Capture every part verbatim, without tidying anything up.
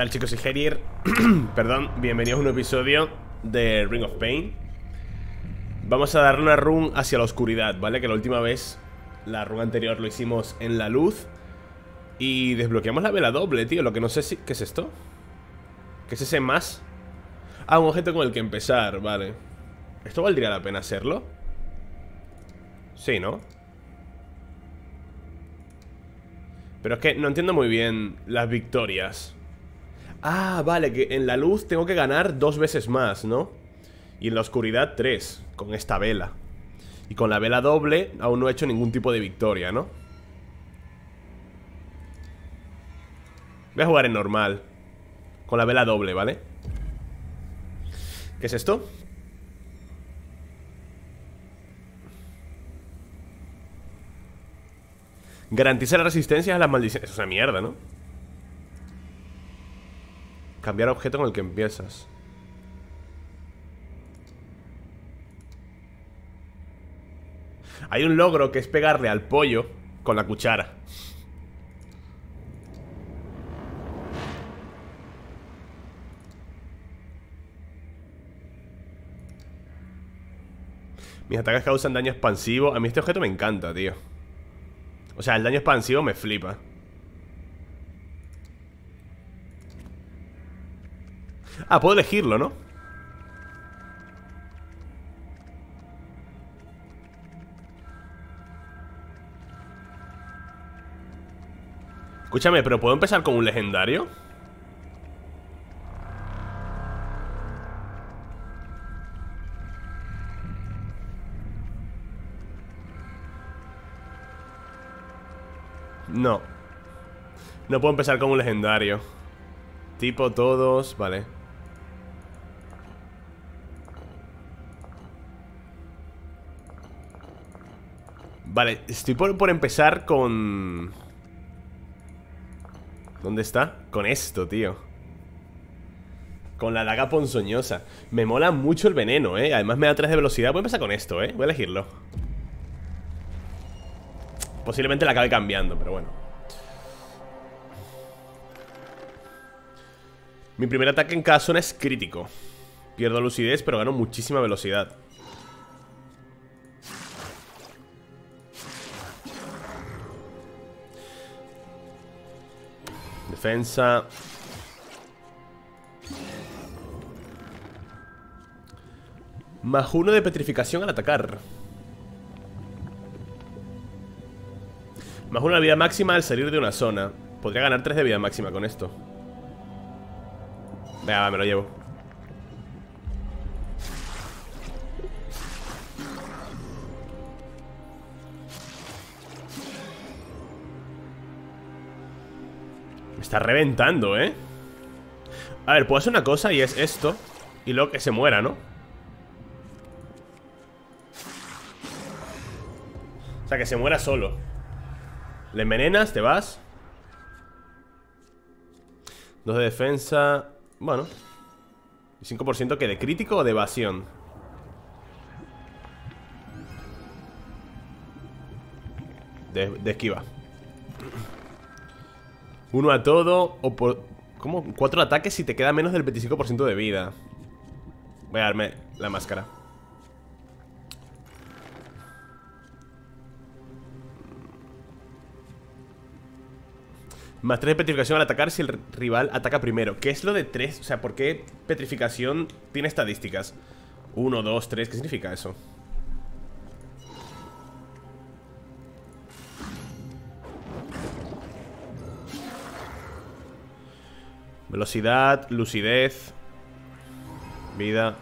tal, chicos? Soy Gerier. Perdón, bienvenidos a un episodio de Ring of Pain. Vamos a dar una run hacia la oscuridad, ¿vale? Que la última vez, la run anterior lo hicimos en la luz. Y desbloqueamos la vela doble, tío. Lo que no sé si... ¿Qué es esto? ¿Qué es ese más? Ah, un objeto con el que empezar, vale. ¿Esto valdría la pena hacerlo? Sí, ¿no? Pero es que no entiendo muy bien las victorias. Ah, vale, que en la luz tengo que ganar dos veces más, ¿no? Y en la oscuridad tres, con esta vela. Y con la vela doble aún no he hecho ningún tipo de victoria, ¿no? Voy a jugar en normal, con la vela doble, ¿vale? ¿Qué es esto? Garantiza la resistencia a las maldiciones. Es una mierda, ¿no? Cambiar objeto con el que empiezas. Hay un logro que es pegarle al pollo con la cuchara. Mis ataques causan daño expansivo. A mí este objeto me encanta, tío. O sea, el daño expansivo me flipa. Ah, puedo elegirlo, ¿no? Escúchame, pero ¿puedo empezar con un legendario? No. No puedo empezar con un legendario. Tipo todos, vale. Vale, estoy por, por empezar con... ¿Dónde está? Con esto, tío. Con la daga ponzoñosa. Me mola mucho el veneno, eh. Además me da tres de velocidad. Voy a empezar con esto, eh. Voy a elegirlo. Posiblemente la acabe cambiando, pero bueno. Mi primer ataque en cada zona es crítico. Pierdo lucidez, pero gano muchísima velocidad. Defensa. Más uno de petrificación al atacar. Más una vida máxima al salir de una zona. Podría ganar tres de vida máxima con esto. Venga, va, me lo llevo. Me está reventando, ¿eh? A ver, puedo hacer una cosa y es esto. Y luego que se muera, ¿no? O sea, que se muera solo. Le envenenas, te vas. Dos de defensa. Bueno. ¿Y cinco por ciento que de crítico o de evasión? De, de esquiva. Uno a todo. O por, ¿cómo? Cuatro ataques si te queda menos del veinticinco por ciento de vida. Voy a darme la máscara. Más tres de petrificación al atacar si el rival ataca primero. ¿Qué es lo de tres? O sea, ¿por qué petrificación tiene estadísticas? uno, dos, tres, ¿qué significa eso? Velocidad, lucidez, vida.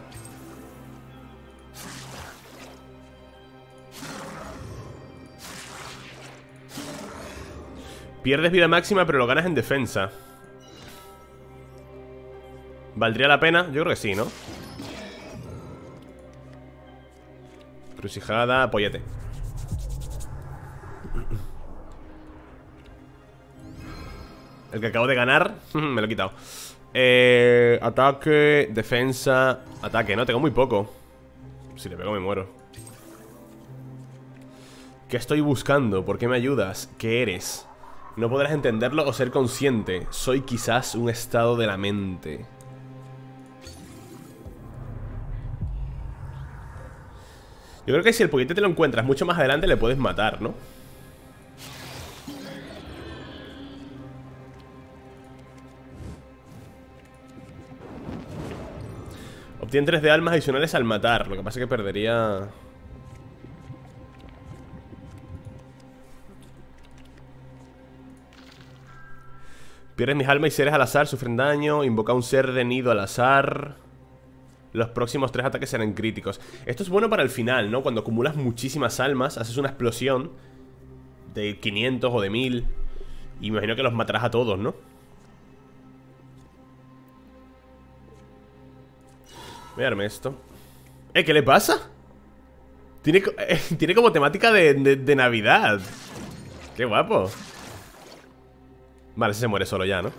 Pierdes vida máxima, pero lo ganas en defensa. ¿Valdría la pena? Yo creo que sí, ¿no? Crucijada, apóyate. El que acabo de ganar, me lo he quitado. eh, Ataque, defensa, ataque, ¿no? Tengo muy poco. Si le pego me muero. ¿Qué estoy buscando? ¿Por qué me ayudas? ¿Qué eres? No podrás entenderlo o ser consciente. Soy quizás un estado de la mente. Yo creo que si el poquete te lo encuentras mucho más adelante le puedes matar, ¿no? Obtien tres de almas adicionales al matar. Lo que pasa es que perdería... Pierdes mis almas y seres al azar, sufren daño. Invoca un ser de nido al azar. Los próximos tres ataques serán críticos. Esto es bueno para el final, ¿no? Cuando acumulas muchísimas almas, haces una explosión de quinientos o de mil. Imagino que los matarás a todos, ¿no? Voy a darme esto. ¿Eh? ¿Qué le pasa? Tiene, eh, tiene como temática de, de, de Navidad. ¡Qué guapo! Vale, ese se muere solo ya, ¿no?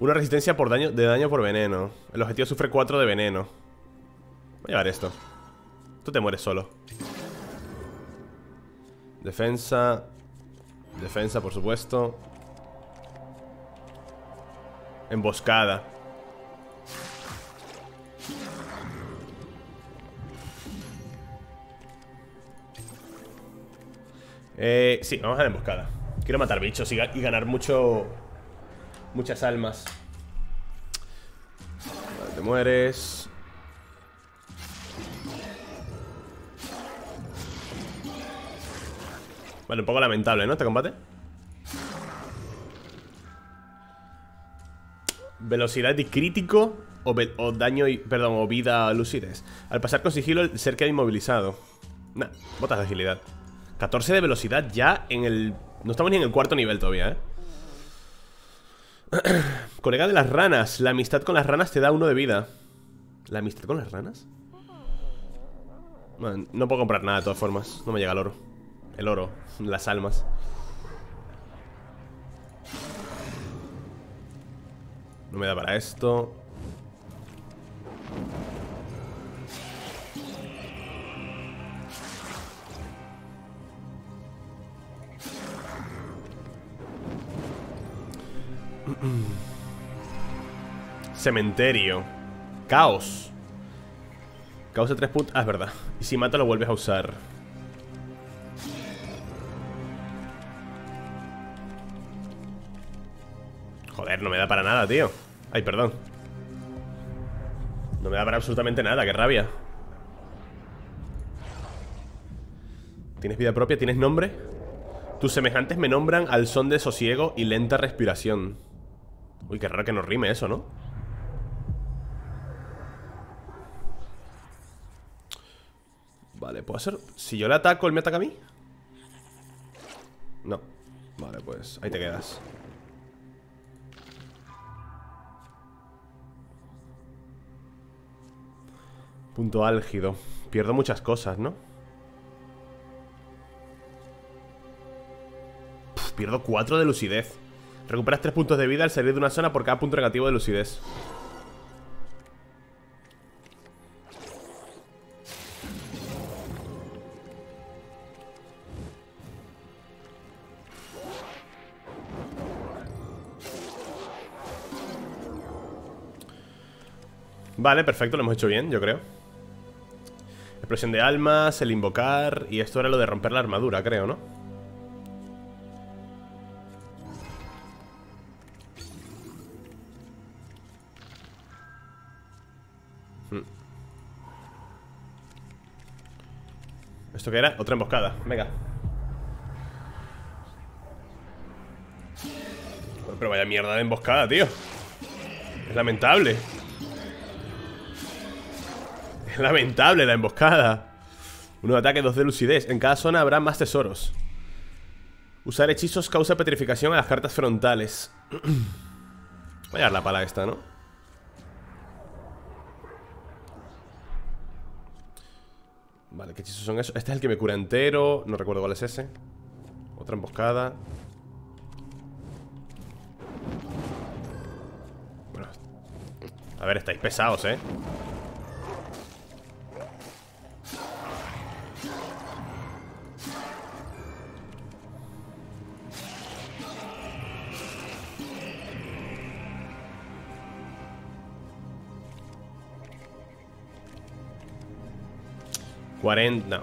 Una resistencia por daño, de daño por veneno. El objetivo sufre cuatro de veneno. Voy a llevar esto. Tú te mueres solo. Defensa. Defensa, por supuesto. Emboscada. Eh, sí, vamos a la emboscada. Quiero matar bichos y, y ganar mucho... Muchas almas. Vale, te mueres. Vale, un poco lamentable, ¿no? Este combate. Velocidad y crítico o, o daño y... Perdón, o vida lucidez. Al pasar con sigilo, el ser queda inmovilizado. Nah, botas de agilidad. Catorce de velocidad ya en el... No estamos ni en el cuarto nivel todavía, ¿eh? Colega de las ranas. La amistad con las ranas te da uno de vida. ¿La amistad con las ranas? Man, no puedo comprar nada de todas formas. No me llega el oro. El oro, las almas. No me da para esto. Cementerio. Caos. Causa tres puntos. Ah, es verdad. Y si mata lo vuelves a usar. Joder, no me da para nada, tío. Ay, perdón. No me da para absolutamente nada, qué rabia. ¿Tienes vida propia? ¿Tienes nombre? Tus semejantes me nombran al son de sosiego y lenta respiración. Uy, qué raro que nos rime eso, ¿no? Vale, ¿puedo hacer? Si yo le ataco, ¿él me ataca a mí? No. Vale, pues ahí te quedas. Punto álgido. Pierdo muchas cosas, ¿no? Pff, pierdo cuatro de lucidez. Recuperas tres puntos de vida al salir de una zona por cada punto negativo de lucidez. Vale, perfecto, lo hemos hecho bien, yo creo. Explosión de almas, el invocar. Y esto era lo de romper la armadura, creo, ¿no? ¿Esto qué era? Otra emboscada, venga. Pero vaya mierda de emboscada, tío. Es lamentable. Es lamentable la emboscada. Uno de ataque, dos de lucidez. En cada zona habrá más tesoros. Usar hechizos causa petrificación a las cartas frontales. Voy a dar la pala esta, ¿no? Vale, ¿qué hechizos son esos? Este es el que me cura entero. No recuerdo cuál es ese. Otra emboscada. Bueno. A ver, estáis pesados, ¿eh? cuarenta. No.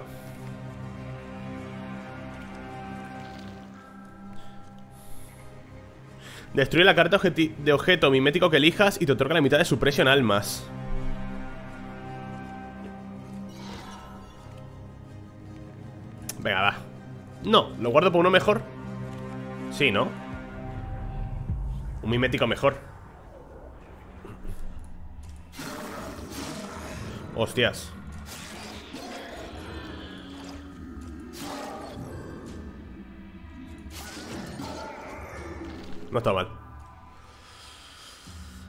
Destruye la carta de objeto mimético que elijas y te otorga la mitad de su precio en almas. Venga, va. No, lo guardo por uno mejor. Sí, ¿no? Un mimético mejor. Hostias. No está mal.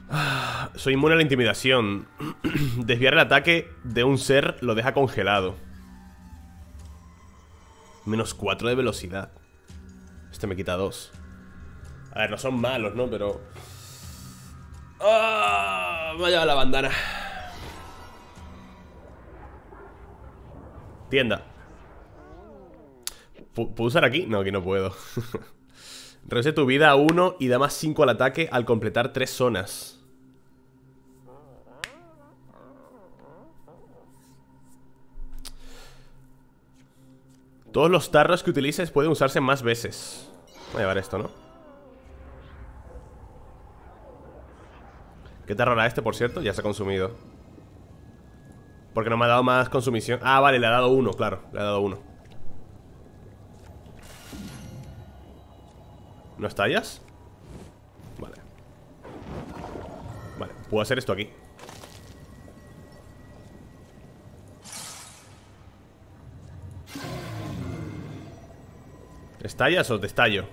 Ah, soy inmune a la intimidación. Desviar el ataque de un ser lo deja congelado. Menos cuatro de velocidad. Este me quita dos. A ver, no son malos, ¿no? Pero... ¡ah! Me ha llevado la bandana. Tienda. ¿Puedo usar aquí? No, aquí no puedo. Reduce tu vida a uno y da más cinco al ataque al completar tres zonas. Todos los tarros que utilices pueden usarse más veces. Voy a llevar esto, ¿no? ¿Qué tarro era este, por cierto? Ya se ha consumido. Porque no me ha dado más consumición. Ah, vale, le ha dado uno, claro. Le ha dado uno. ¿No estallas? Vale. Vale, puedo hacer esto aquí. ¿Estallas o te estallo?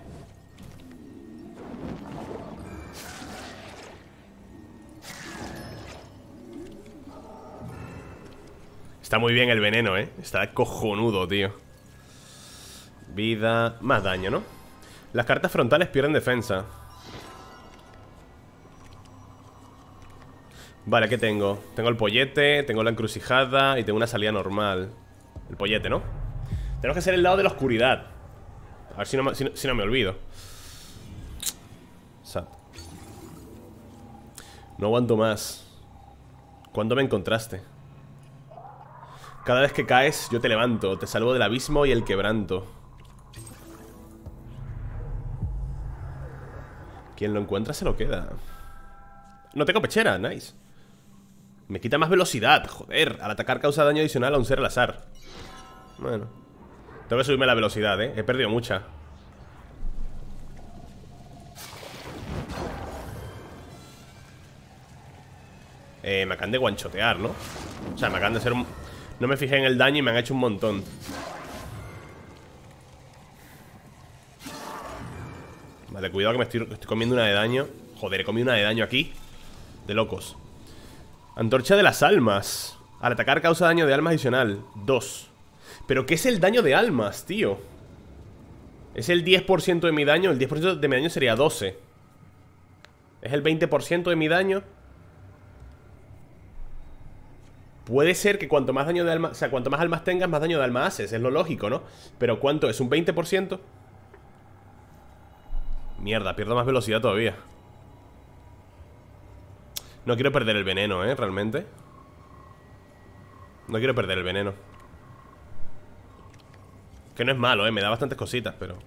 Está muy bien el veneno, ¿eh? Está cojonudo, tío. Vida... más daño, ¿no? Las cartas frontales pierden defensa. Vale, ¿qué tengo? Tengo el pollete, tengo la encrucijada y tengo una salida normal. El pollete, ¿no? Tenemos que hacer el lado de la oscuridad. A ver si no me, si no, si no me olvido. Sat. No aguanto más. ¿Cuándo me encontraste? Cada vez que caes, yo te levanto. Te salvo del abismo y el quebranto. Quien lo encuentra se lo queda. No tengo pechera, nice. Me quita más velocidad, joder. Al atacar causa daño adicional a un ser al azar. Bueno. Tengo que subirme la velocidad, eh. He perdido mucha. Eh, me acaban de guanchotear, ¿no? O sea, me acaban de hacer un... No me fijé en el daño y me han hecho un montón. Vale, cuidado que me estoy, estoy comiendo una de daño. Joder, he comido una de daño aquí. De locos. Antorcha de las almas. Al atacar causa daño de almas adicional dos. ¿Pero qué es el daño de almas, tío? Es el diez por ciento de mi daño. El diez por ciento de mi daño sería doce. Es el veinte por ciento de mi daño. Puede ser que cuanto más daño de almas, o sea, cuanto más almas tengas, más daño de alma haces. Es lo lógico, ¿no? Pero ¿cuánto? ¿Es un veinte por ciento? Mierda, pierdo más velocidad todavía. No quiero perder el veneno, ¿eh? Realmente. No quiero perder el veneno. Que no es malo, ¿eh? Me da bastantes cositas, pero...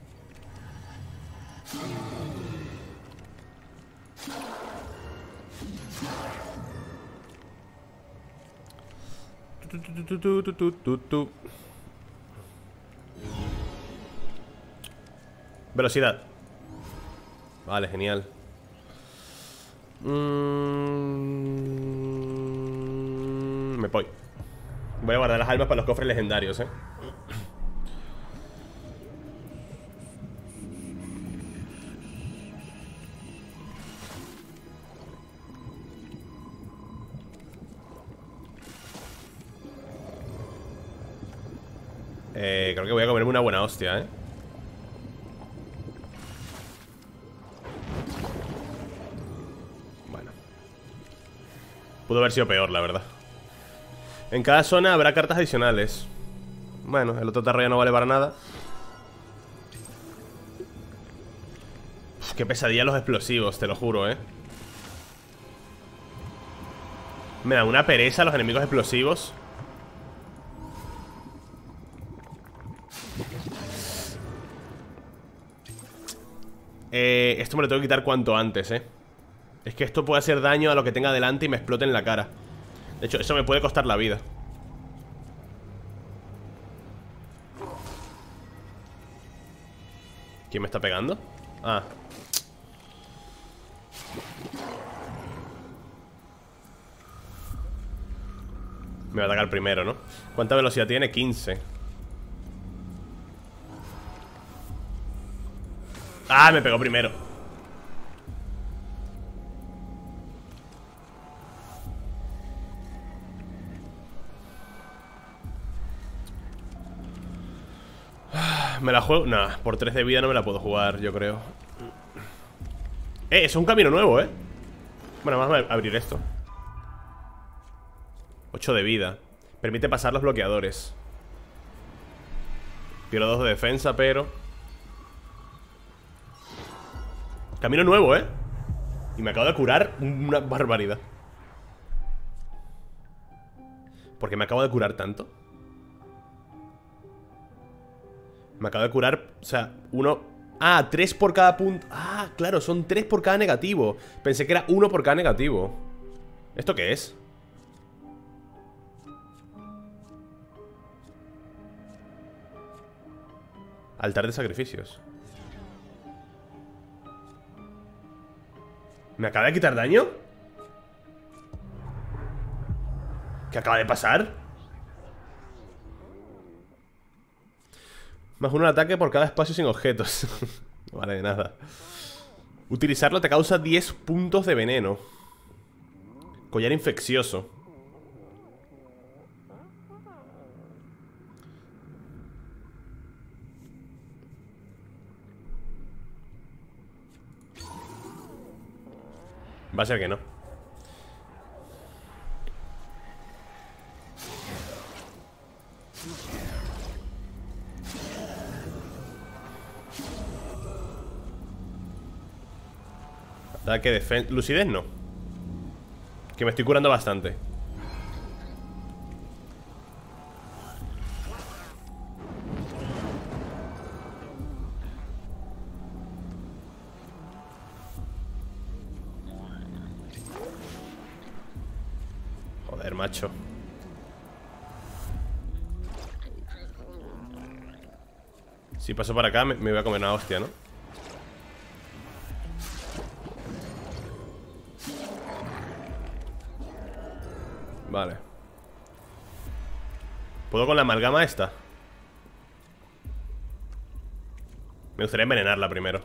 Velocidad. Vale, genial. Mm... Me voy. Voy a guardar las almas para los cofres legendarios, eh. Eh, creo que voy a comerme una buena hostia, eh. Pudo haber sido peor, la verdad. En cada zona habrá cartas adicionales. Bueno, el otro tarro ya no vale para nada. Uf, qué pesadilla los explosivos, te lo juro, eh. Me da una pereza los enemigos explosivos. eh, esto me lo tengo que quitar cuanto antes, eh. Es que esto puede hacer daño a lo que tenga delante y me explote en la cara. De hecho, eso me puede costar la vida. ¿Quién me está pegando? Ah. Me va a atacar primero, ¿no? ¿Cuánta velocidad tiene? quince. Ah, me pegó primero. ¿Me la juego? Nah, por tres de vida no me la puedo jugar, yo creo. Eh, es un camino nuevo, eh. Bueno, vamos a abrir esto. ocho de vida. Permite pasar los bloqueadores. Tiro dos de defensa, pero... Camino nuevo, eh. Y me acabo de curar una barbaridad. ¿Por qué me acabo de curar tanto? Me acabo de curar, o sea, uno... Ah, tres por cada punto. Ah, claro, son tres por cada negativo. Pensé que era uno por cada negativo. ¿Esto qué es? Altar de sacrificios. ¿Me acaba de quitar daño? ¿Qué acaba de pasar? Más un ataque por cada espacio sin objetos. Vale, nada. Utilizarlo te causa diez puntos de veneno. Collar infeccioso. Va a ser que no. Ataque, defensa... Lucidez no. Que me estoy curando bastante. Joder, macho. Si paso para acá me, me voy a comer una hostia, ¿no? Vale. ¿Puedo con la amalgama esta? Me gustaría envenenarla primero.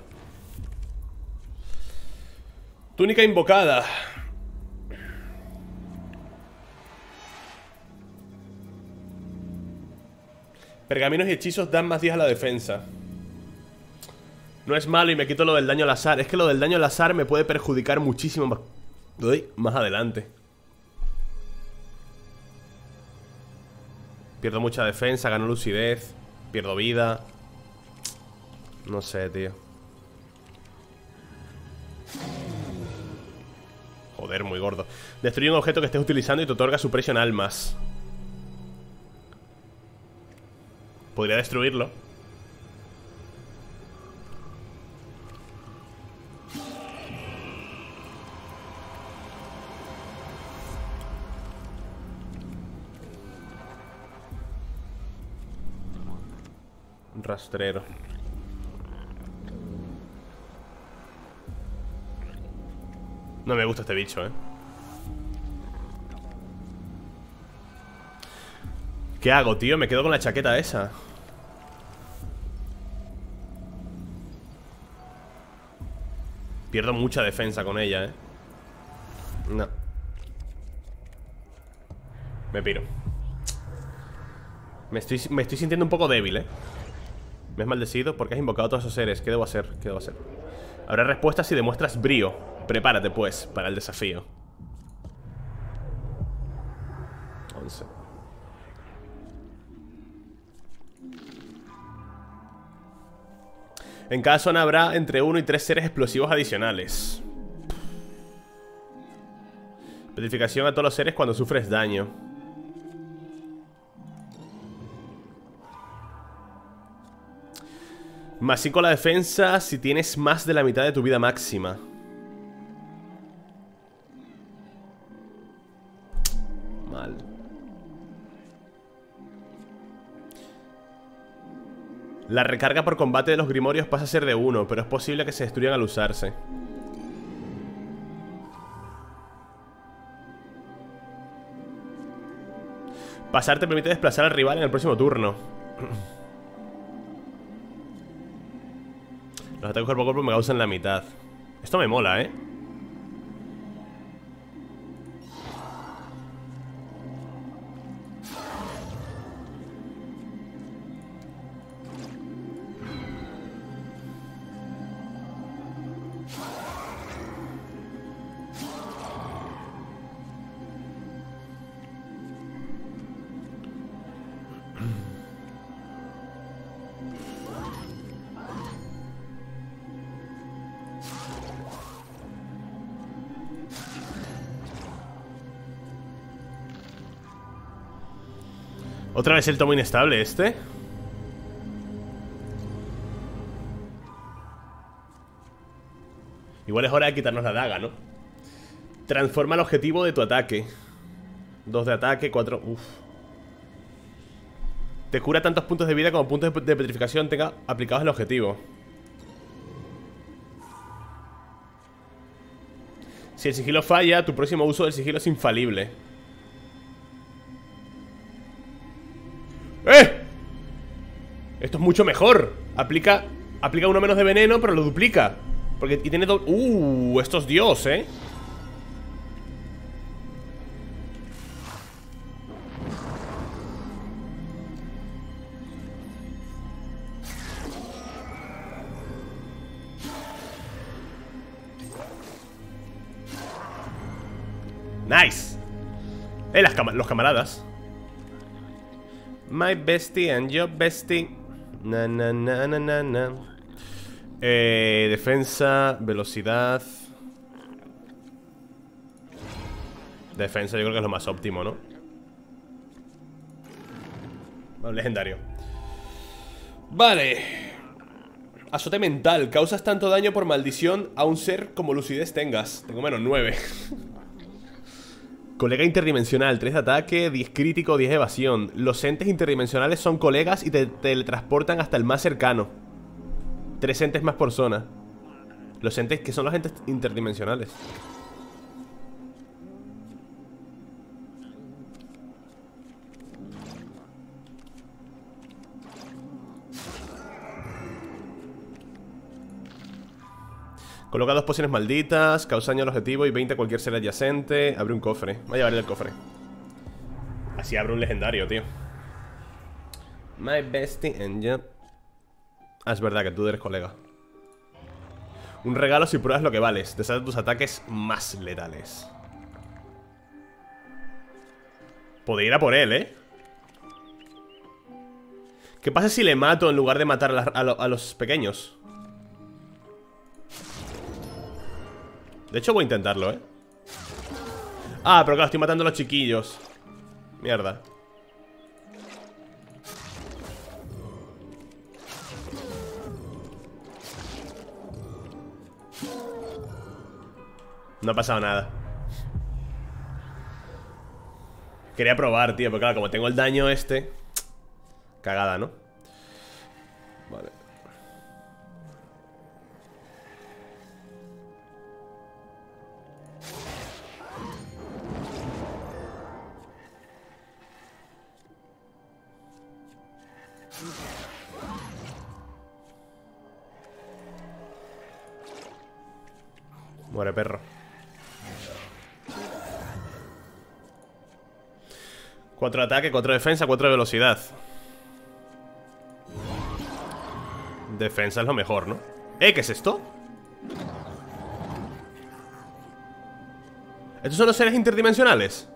Túnica invocada. Pergaminos y hechizos dan más diez a la defensa. No es malo y me quito lo del daño al azar. Es que lo del daño al azar me puede perjudicar muchísimo más, uy, más adelante. Pierdo mucha defensa, gano lucidez, pierdo vida. No sé, tío. Joder, muy gordo. Destruye un objeto que estés utilizando y te otorga supresión almas. Podría destruirlo. Rastrero. No me gusta este bicho, eh. ¿Qué hago, tío? Me quedo con la chaqueta esa. Pierdo mucha defensa con ella, eh. No. Me piro. Me estoy, me estoy sintiendo un poco débil, eh. Me has maldecido porque has invocado a todos esos seres. ¿Qué debo hacer? ¿Qué debo hacer? Habrá respuestas si demuestras brío. Prepárate, pues, para el desafío. once. En cada zona habrá entre uno y tres seres explosivos adicionales. Petrificación a todos los seres cuando sufres daño. Más cinco a la defensa si tienes más de la mitad de tu vida máxima. Mal. La recarga por combate de los grimorios pasa a ser de uno, pero es posible que se destruyan al usarse. Pasar te permite desplazar al rival en el próximo turno. Los ataques cuerpo a cuerpo me causan la mitad. Esto me mola, ¿eh? ¿Otra vez el tomo inestable este? Igual es hora de quitarnos la daga, ¿no? Transforma el objetivo de tu ataque. Dos de ataque, cuatro... Uf. Te cura tantos puntos de vida como puntos de petrificación tenga aplicados al objetivo. Si el sigilo falla, tu próximo uso del sigilo es infalible. ¡Eh! Esto es mucho mejor. Aplica, aplica uno menos de veneno, pero lo duplica. Porque y tiene doble... ¡Uh! Esto es Dios, ¿eh? ¡Nice! Eh, las cam- los camaradas. My bestie and your bestie. Na na na na na na. Eh, defensa, velocidad. Defensa, yo creo que es lo más óptimo, ¿no? Vale, legendario. Vale. Azote mental. Causas tanto daño por maldición a un ser como lucidez tengas. Tengo menos nueve. Colega interdimensional, tres de ataque, diez crítico, diez evasión. Los entes interdimensionales son colegas y te teletransportan hasta el más cercano. Tres entes más por zona. Los entes, que son los entes interdimensionales. Coloca dos pociones malditas, causa daño al objetivo y veinte a cualquier ser adyacente. Abre un cofre. Voy a llevarle el cofre. Así abre un legendario, tío. My bestie and you. Ah, es verdad que tú eres colega. Un regalo si pruebas lo que vales. Desata tus ataques más letales. Podría ir a por él, ¿eh? ¿Qué pasa si le mato en lugar de matar a, la, a, lo, a los pequeños? De hecho voy a intentarlo, ¿eh? Ah, pero claro, estoy matando a los chiquillos. Mierda. No ha pasado nada. Quería probar, tío, porque claro, como tengo el daño este. Cagada, ¿no? Vale. Muere, perro. Cuatro ataque, cuatro defensa, cuatro velocidad. Defensa es lo mejor, ¿no? ¿Eh? ¿Qué es esto? ¿Estos son los seres interdimensionales?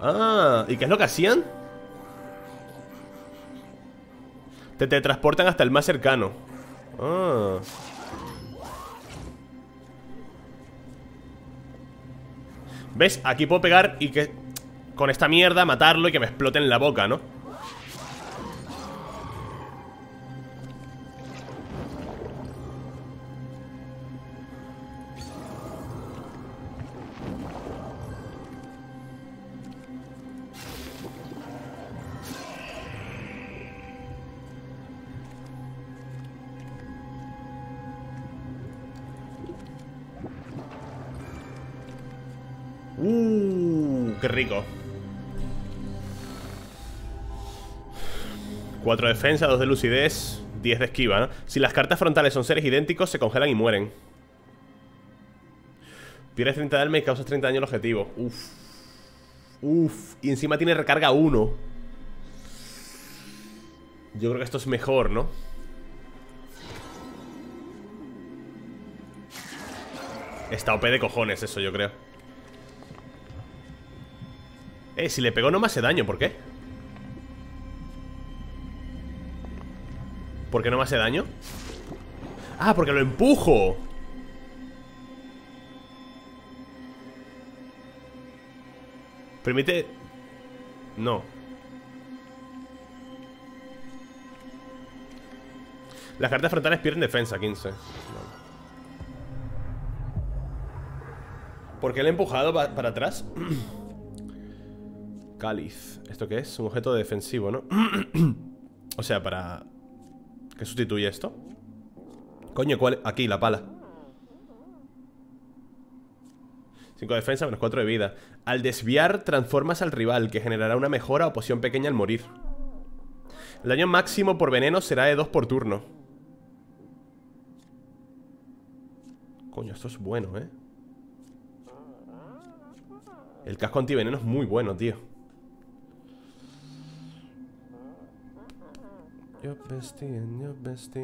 Ah, ¿y qué es lo que hacían? Te teletransportan hasta el más cercano. Ah... ¿Ves? Aquí puedo pegar y que... Con esta mierda matarlo y que me explote en la boca, ¿no? qué rico. Cuatro de defensa, dos de lucidez, diez de esquiva, ¿no? Si las cartas frontales son seres idénticos, se congelan y mueren. Pierdes treinta de alma y causas treinta daño al objetivo. Uf. Uf. Y encima tiene recarga uno. Yo creo que esto es mejor, ¿no? Está O P de cojones eso, yo creo. Eh, si le pegó no me hace daño, ¿por qué? ¿Por qué no me hace daño? Ah, porque lo empujo. Permite... No. Las cartas frontales pierden defensa, quince. ¿Por qué le he empujado para atrás? Cáliz. ¿Esto qué es? Un objeto defensivo, ¿no? O sea, para... ¿Qué sustituye esto? Coño, ¿cuál? Aquí, la pala. cinco de defensa, menos cuatro de vida. Al desviar, transformas al rival, que generará una mejora o poción pequeña al morir. El daño máximo por veneno será de dos por turno. Coño, esto es bueno, ¿eh? El casco antiveneno es muy bueno, tío. Yo vestí, yo vestí.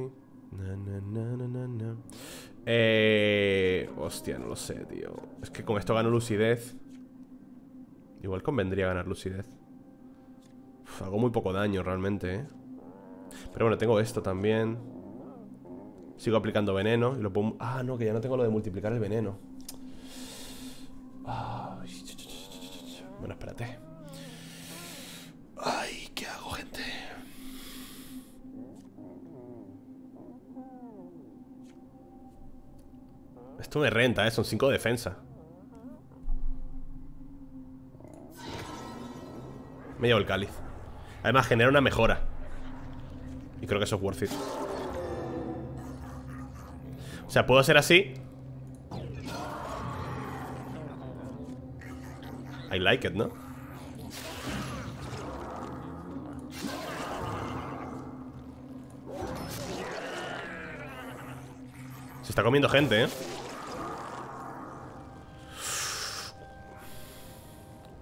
Na, na, na, na, na. Eh... Hostia, no lo sé, tío. Es que con esto gano lucidez. Igual convendría ganar lucidez. Uf, hago muy poco daño realmente, ¿eh? Pero bueno, tengo esto también. Sigo aplicando veneno y lo pongo... Ah, no, que ya no tengo lo de multiplicar el veneno. Ay, bueno, espérate. Ay, ¿qué hago, gente? Esto me renta, ¿eh? Son cinco de defensa. Me llevo el cáliz. Además genera una mejora. Y creo que eso es worth it. O sea, puedo hacer así. I like it, ¿no? Se está comiendo gente, ¿eh?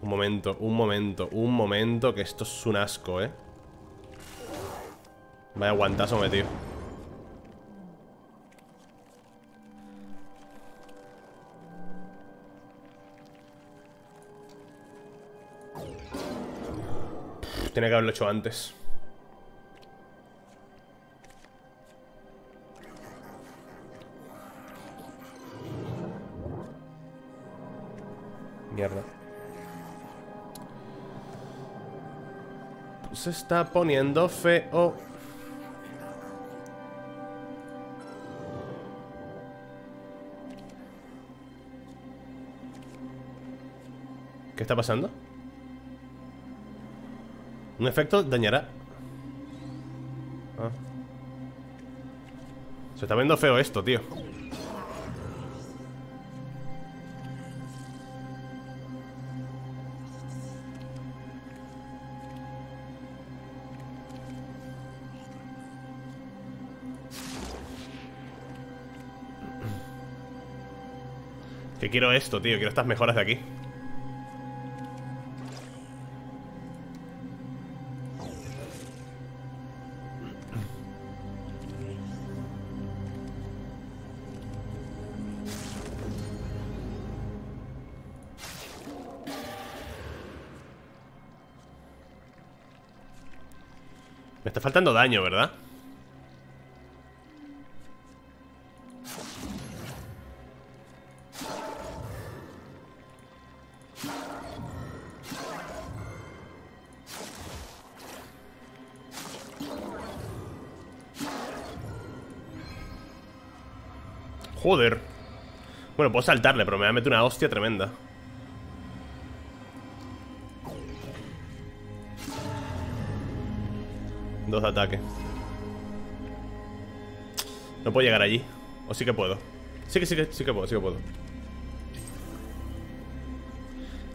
Un momento, un momento, un momento. Que esto es un asco, ¿eh? Vaya guantazo metido. Tenía que haberlo hecho antes. Mierda. Pues se está poniendo feo. ¿Qué está pasando? Un efecto dañará. Ah. Se está viendo feo esto, tío. Que quiero esto, tío. Quiero estas mejoras de aquí. Está faltando daño, ¿verdad? Joder. Bueno, puedo saltarle, pero me va a meter una hostia tremenda. Dos de ataque. No puedo llegar allí. O sí que puedo. Sí que sí que sí que puedo, sí que puedo.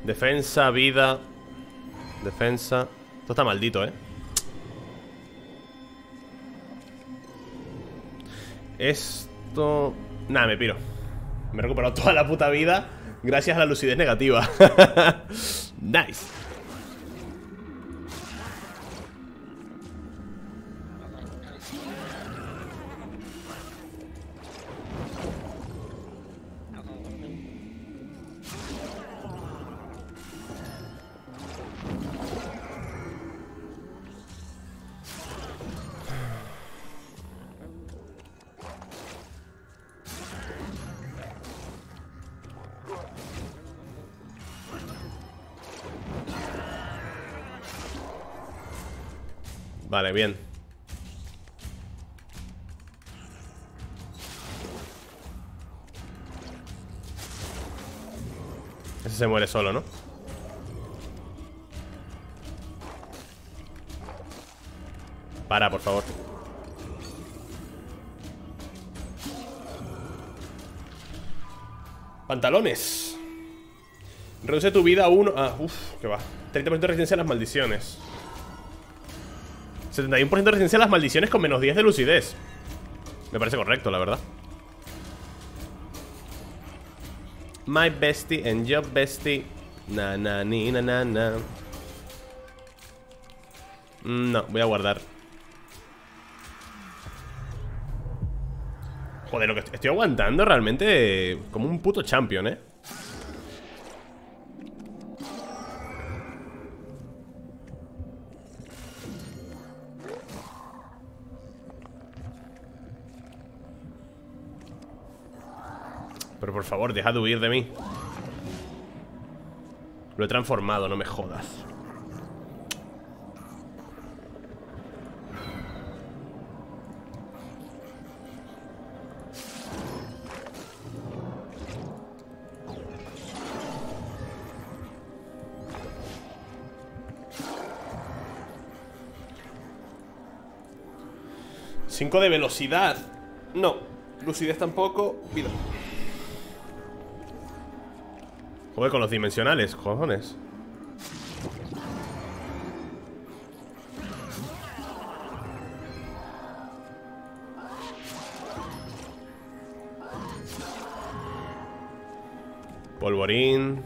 Defensa, vida. Defensa. Esto está maldito, ¿eh? Esto... Nada, me piro. Me he recuperado toda la puta vida gracias a la lucidez negativa. Nice. Vale, bien. Ese se muere solo, ¿no? Para, por favor. Pantalones. Reduce tu vida a uno... Ah, uff, que va. treinta por ciento de resistencia a las maldiciones, setenta y uno por ciento de resistencia a las maldiciones con menos diez de lucidez. Me parece correcto, la verdad. My bestie and your bestie. Na, na, ni, na, na, na. No, voy a guardar. Joder, lo que estoy, estoy aguantando realmente como un puto champion, eh. Pero por favor, deja de huir de mí. Lo he transformado, no me jodas. cinco de velocidad. No, lucidez tampoco, vida. Joder, con los dimensionales, cojones. Polvorín.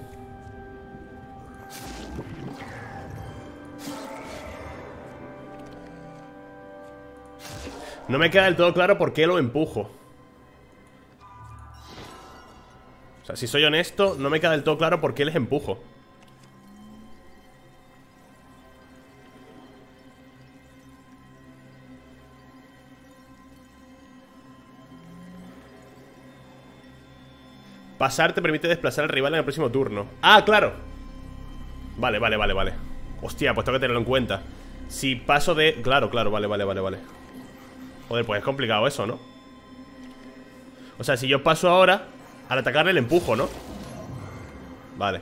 No me queda del todo claro por qué lo empujo. O sea, si soy honesto, no me queda del todo claro por qué les empujo. Pasar te permite desplazar al rival en el próximo turno. ¡Ah, claro! Vale, vale, vale, vale. Hostia, pues tengo que tenerlo en cuenta. Si paso de... Claro, claro, vale, vale, vale, vale. Joder, pues es complicado eso, ¿no? O sea, si yo paso ahora... Al atacarle el empujo, ¿no? Vale.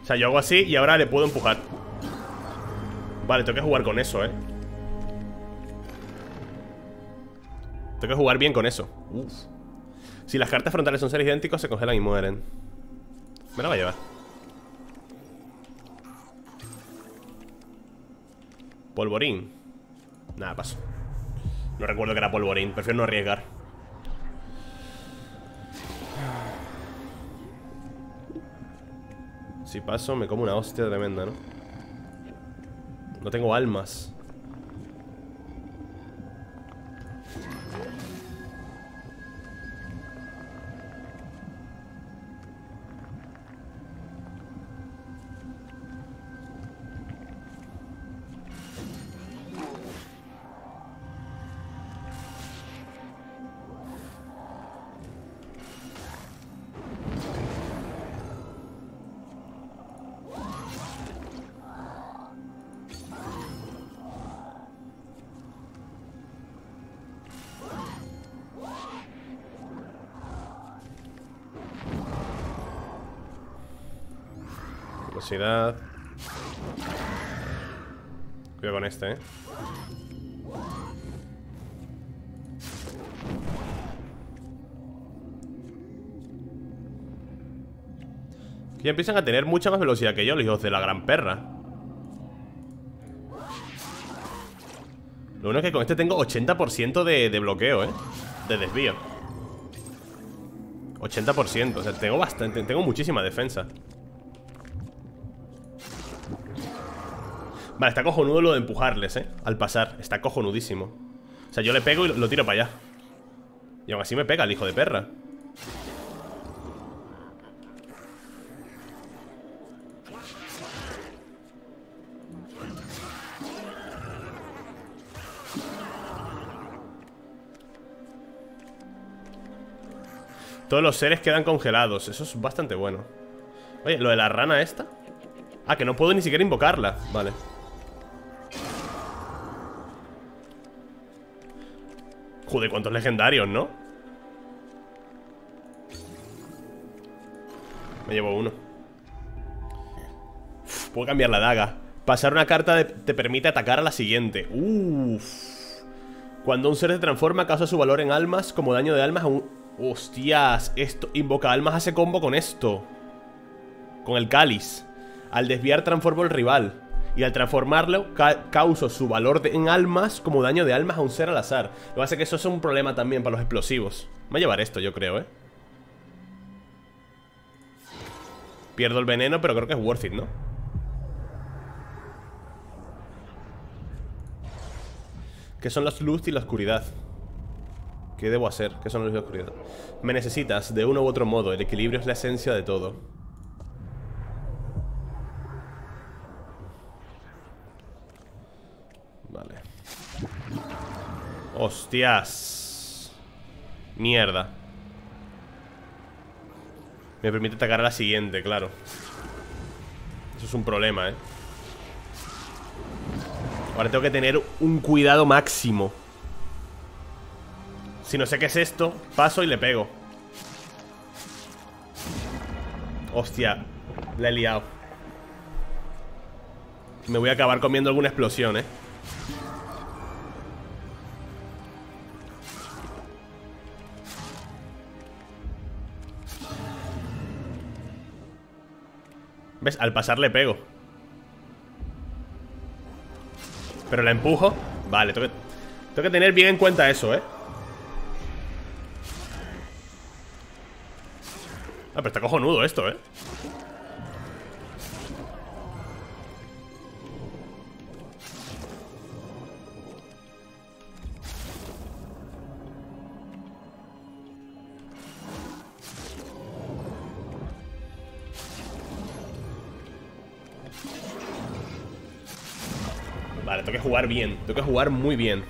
O sea, yo hago así y ahora le puedo empujar. Vale, tengo que jugar con eso, ¿eh? Tengo que jugar bien con eso. Uf. Si las cartas frontales son seres idénticos, se congelan y mueren. Me la va a llevar. Polvorín. Nada, paso. No recuerdo que era polvorín, prefiero no arriesgar. Si paso me como una hostia tremenda, ¿no? No tengo almas. Cuidado con este, eh. Que ya empiezan a tener mucha más velocidad que yo, los hijos de la gran perra. Lo bueno es que con este tengo ochenta por ciento de, de bloqueo, ¿eh? De desvío. ochenta por ciento, o sea, tengo bastante, tengo muchísima defensa. Vale, está cojonudo lo de empujarles, ¿eh? Al pasar, está cojonudísimo. O sea, yo le pego y lo tiro para allá. Y aún así me pega el hijo de perra. Todos los seres quedan congelados. Eso es bastante bueno. Oye, lo de la rana esta. Ah, que no puedo ni siquiera invocarla. Vale. Joder, cuántos legendarios, ¿no? Me llevo uno. Uf, puedo cambiar la daga. Pasar una carta de, te permite atacar a la siguiente. Uff. Cuando un ser se transforma, causa su valor en almas como daño de almas a un... Hostias, esto, invoca almas hace combo con esto. Con el cáliz. Al desviar transformo al rival. Y al transformarlo ca causo su valor en almas como daño de almas a un ser al azar. Lo que pasa es que eso es un problema también para los explosivos. Me voy a llevar esto, yo creo, eh. Pierdo el veneno, pero creo que es worth it, ¿no? ¿Qué son las luz y la oscuridad? ¿Qué debo hacer? ¿Qué son los de oscuridad? Me necesitas, de uno u otro modo. El equilibrio es la esencia de todo. Vale. ¡Hostias! Mierda. Me permite atacar a la siguiente, claro. Eso es un problema, ¿eh? Ahora tengo que tener un cuidado máximo. Si no sé qué es esto, paso y le pego. Hostia, la he liado. Me voy a acabar comiendo alguna explosión, eh. ¿Ves? Al pasar le pego. Pero la empujo. Vale, tengo que, tengo que tener bien en cuenta eso, eh. Ah, pero está cojonudo esto, ¿eh? Vale, tengo que jugar bien. Tengo que jugar muy bien.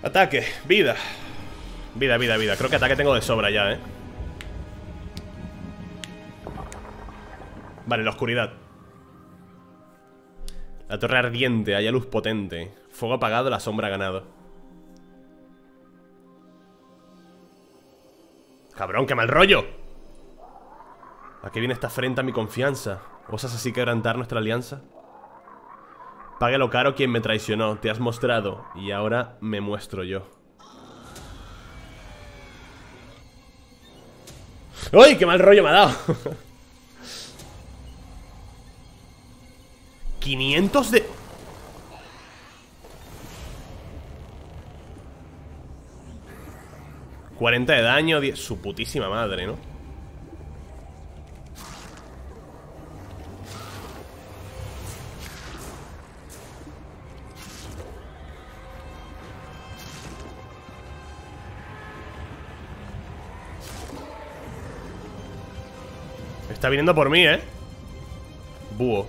Ataque, vida. Vida, vida, vida. Creo que ataque tengo de sobra ya, eh. Vale, la oscuridad. La torre ardiente, haya luz potente. Fuego apagado, la sombra ganado. Cabrón, qué mal rollo. ¿A qué viene esta afrenta a mi confianza? ¿Osas así quebrantar nuestra alianza? Pague lo caro quien me traicionó, te has mostrado y ahora me muestro yo. ¡Uy! ¡Qué mal rollo me ha dado! quinientos de... cuarenta de daño, diez... Su putísima madre, ¿no? Está viniendo por mí, ¿eh? Búho.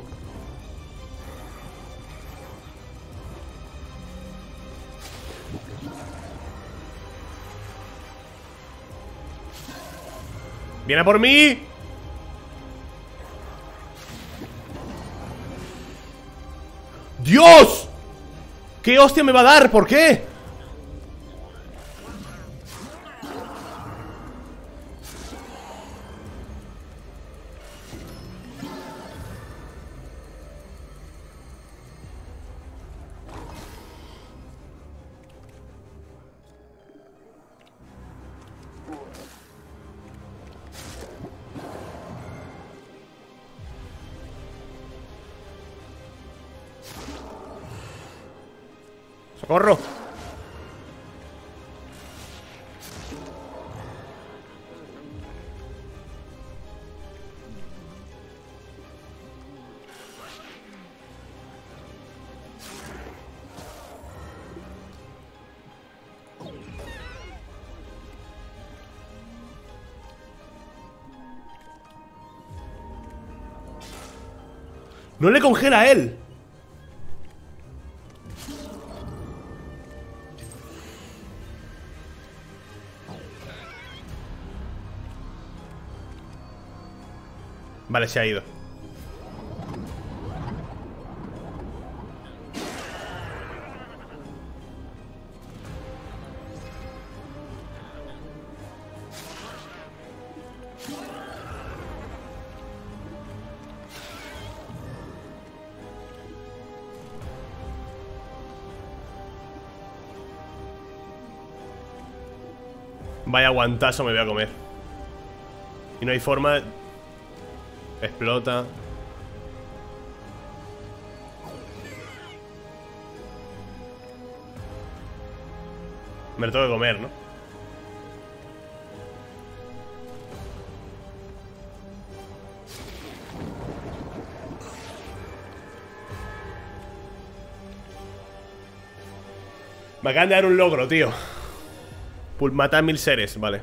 ¡Viene por mí! ¡Dios! ¿Qué hostia me va a dar? ¿Por qué? ¡Corro! ¡No le congela a él! Vale, se ha ido. Vaya aguantazo me voy a comer. Y no hay forma... Explota. Me lo tengo que comer, ¿no? Me acaban de dar un logro, tío. Matar mil seres, vale.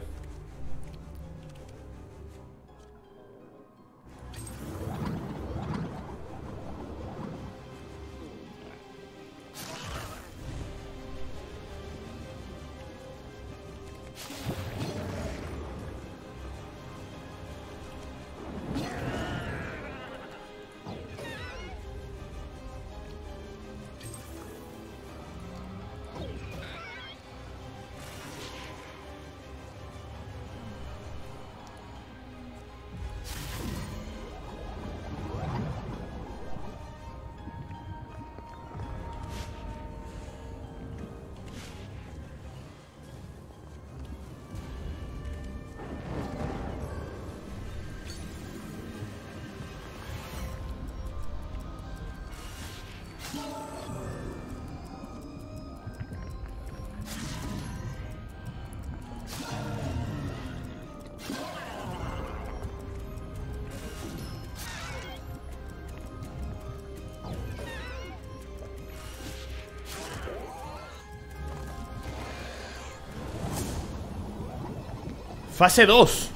Fase dos.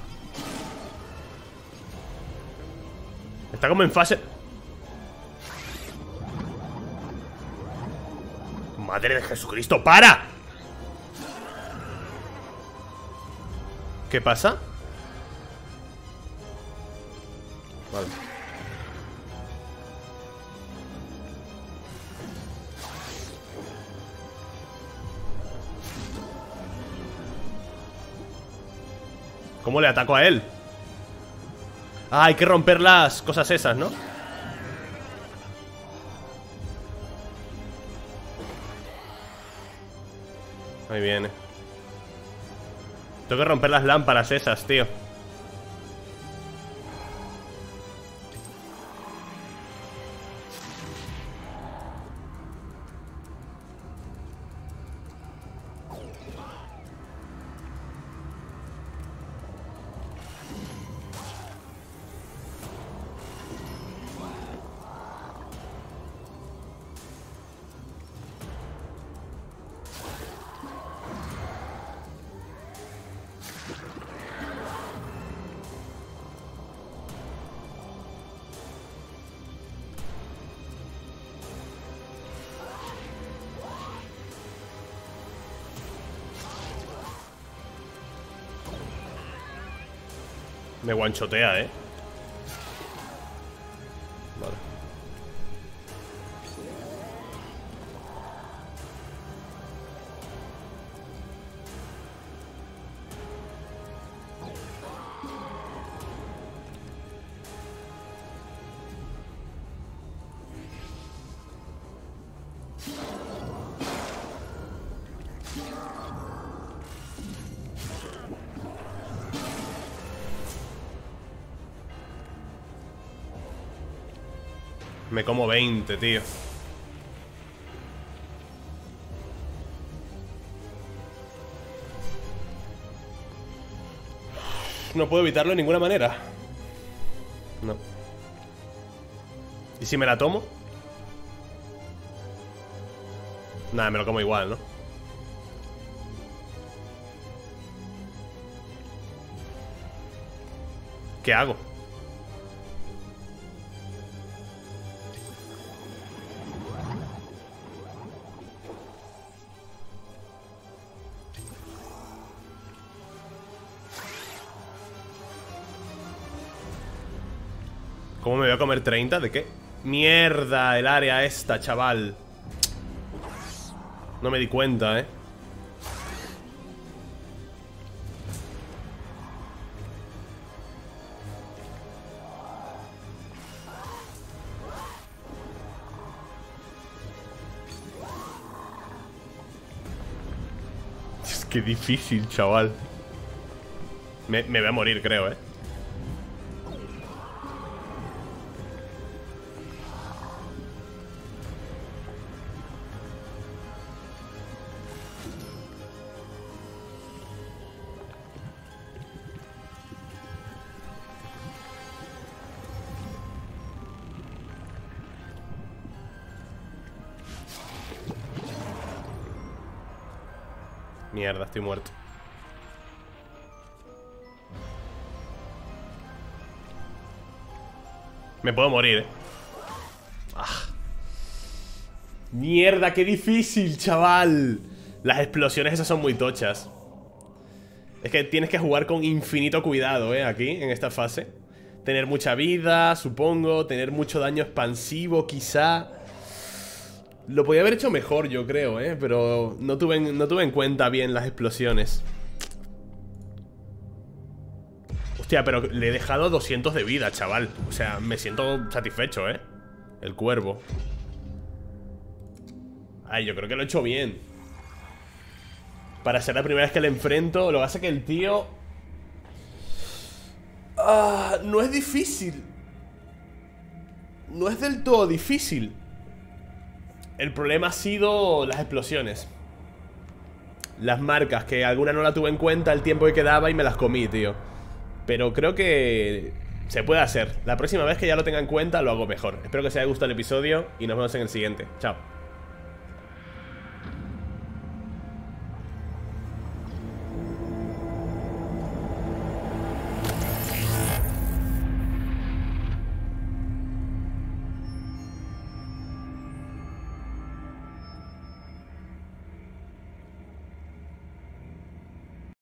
Está como en fase... Madre de Jesucristo, ¡para! ¿Qué pasa? Vale. ¿Cómo le ataco a él? Ah, hay que romper las cosas esas, ¿no? Ahí viene. Tengo que romper las lámparas esas, tío. Me guanchotea, eh. Vale. Me como veinte, tío. no puedo evitarlo de ninguna manera. No. ¿Y si me la tomo? Nada, me lo como igual, ¿no? ¿Qué hago? ¿Cómo me voy a comer treinta? ¿De qué? ¡Mierda! El área esta, chaval. No me di cuenta, eh. Es que difícil, chaval. Me, me voy a morir, creo, eh. Mierda, estoy muerto. Me puedo morir, eh. Ah. Mierda, qué difícil, chaval. Las explosiones esas son muy tochas. Es que tienes que jugar con infinito cuidado, eh, aquí, en esta fase. Tener mucha vida, supongo. Tener mucho daño expansivo, quizá. Lo podía haber hecho mejor, yo creo, ¿eh? Pero no tuve, en, no tuve en cuenta bien las explosiones. Hostia, pero le he dejado doscientos de vida, chaval. O sea, me siento satisfecho, ¿eh? El cuervo. Ay, yo creo que lo he hecho bien. Para ser la primera vez que le enfrento. Lo que hace es que el tío... Ah, no es difícil. No es del todo difícil. El problema ha sido las explosiones. Las marcas, que alguna no la tuve en cuenta el tiempo que quedaba y me las comí, tío. Pero creo que se puede hacer. La próxima vez que ya lo tenga en cuenta lo hago mejor. Espero que os haya gustado el episodio y nos vemos en el siguiente. Chao.